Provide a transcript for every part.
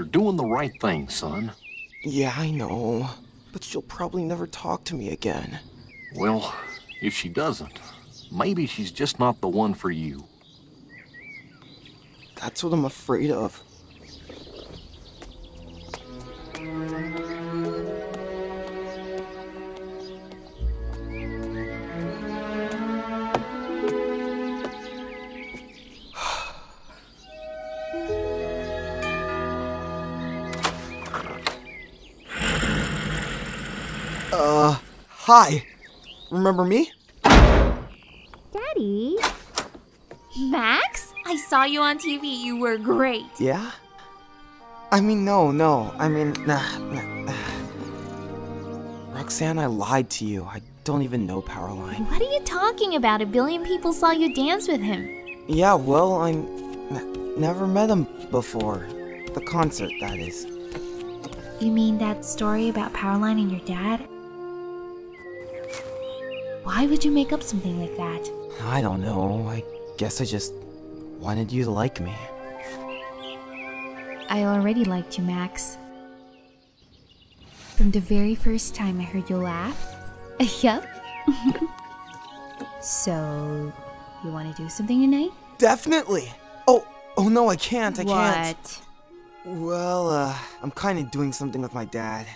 You're doing the right thing, son. Yeah, I know. But she'll probably never talk to me again. Well, if she doesn't, maybe she's just not the one for you. That's what I'm afraid of. Hi. Remember me? Daddy? Max? I saw you on TV. You were great. Yeah? I mean, no. I mean, nah. Roxanne, I lied to you. I don't even know Powerline. What are you talking about? 1 billion people saw you dance with him. Yeah, well, I never met him before. The concert, that is. You mean that story about Powerline and your dad? Why would you make up something like that? I don't know. I guess I just wanted you to like me. I already liked you, Max. From the very first time I heard you laugh. Yep. So, you want to do something tonight? Definitely! Oh no, I can't. What? Well, I'm kind of doing something with my dad.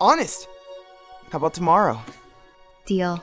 Honest! How about tomorrow? Deal.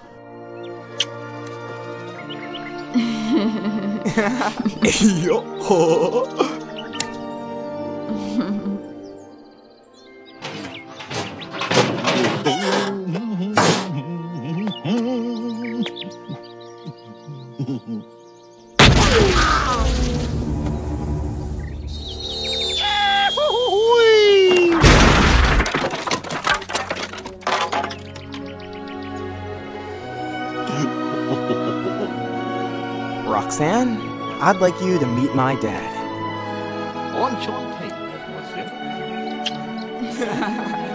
Roxanne, I'd like you to meet my dad. On Sean Tate, that's what's it.